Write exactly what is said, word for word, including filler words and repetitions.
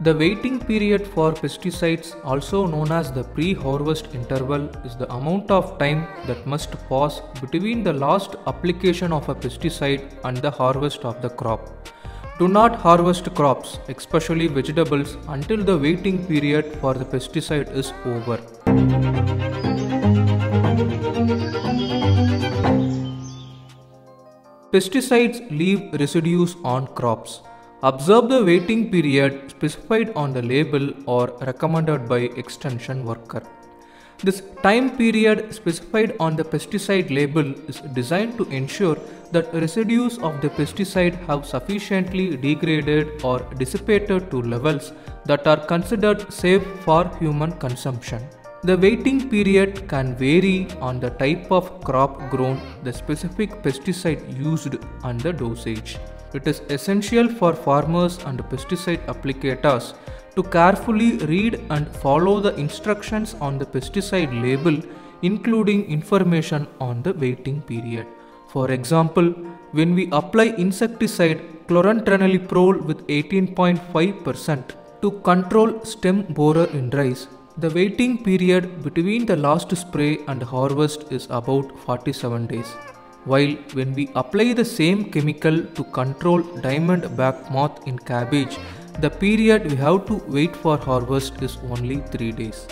The waiting period for pesticides, also known as the pre-harvest interval, is the amount of time that must pass between the last application of a pesticide and the harvest of the crop. Do not harvest crops, especially vegetables, until the waiting period for the pesticide is over. Pesticides leave residues on crops. Observe the waiting period specified on the label or recommended by extension worker. This time period specified on the pesticide label is designed to ensure that residues of the pesticide have sufficiently degraded or dissipated to levels that are considered safe for human consumption. The waiting period can vary on the type of crop grown, the specific pesticide used, and the dosage. It is essential for farmers and pesticide applicators to carefully read and follow the instructions on the pesticide label, including information on the waiting period. For example, when we apply insecticide chlorantraniliprole with eighteen point five percent to control stem borer in rice, the waiting period between the last spray and harvest is about forty-seven days. While when we apply the same chemical to control diamondback moth in cabbage, the period we have to wait for harvest is only three days.